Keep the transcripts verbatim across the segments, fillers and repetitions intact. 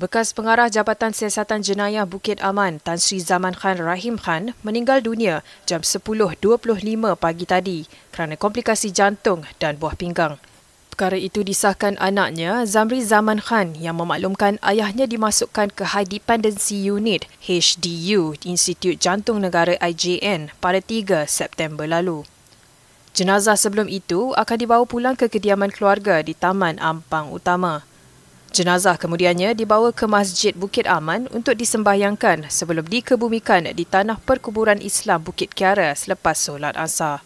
Bekas pengarah Jabatan Siasatan Jenayah Bukit Aman, Tan Sri Zaman Khan Rahim Khan, meninggal dunia jam sepuluh dua puluh lima pagi tadi kerana komplikasi jantung dan buah pinggang. Perkara itu disahkan anaknya, Zamri Zaman Khan, yang memaklumkan ayahnya dimasukkan ke High Dependency Unit H D U Institut Jantung Negara I J N pada tiga September lalu. Jenazah sebelum itu akan dibawa pulang ke kediaman keluarga di Taman Ampang Utama. Jenazah kemudiannya dibawa ke Masjid Bukit Aman untuk disembahyangkan sebelum dikebumikan di Tanah Perkuburan Islam Bukit Kiara selepas solat asar.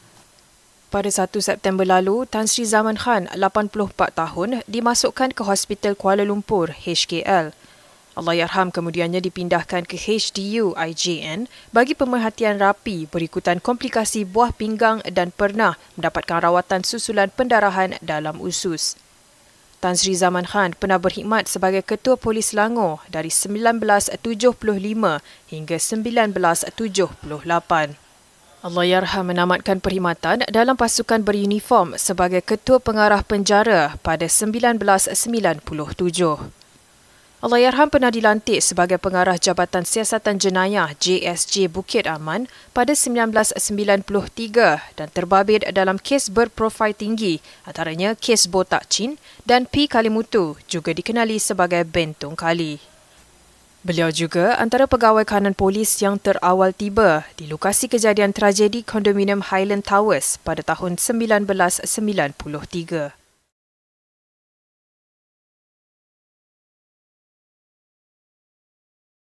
Pada satu September lalu, Tan Sri Zaman Khan, lapan puluh empat tahun, dimasukkan ke Hospital Kuala Lumpur H K L. Allahyarham kemudiannya dipindahkan ke H D U I J N bagi pemerhatian rapi berikutan komplikasi buah pinggang dan pernah mendapatkan rawatan susulan pendarahan dalam usus. Tan Sri Zaman Khan pernah berkhidmat sebagai Ketua Polis Selangor dari seribu sembilan ratus tujuh puluh lima hingga seribu sembilan ratus tujuh puluh lapan. Allahyarham menamatkan perkhidmatan dalam pasukan beruniform sebagai Ketua Pengarah Penjara pada seribu sembilan ratus sembilan puluh tujuh. Allahyarham pernah dilantik sebagai Pengarah Jabatan Siasatan Jenayah J S J Bukit Aman pada seribu sembilan ratus sembilan puluh tiga dan terbabit dalam kes berprofil tinggi antaranya kes Botak Chin dan P Kalimutu, juga dikenali sebagai Bentong Kali. Beliau juga antara pegawai kanan polis yang terawal tiba di lokasi kejadian tragedi kondominium Highland Towers pada tahun seribu sembilan ratus sembilan puluh tiga.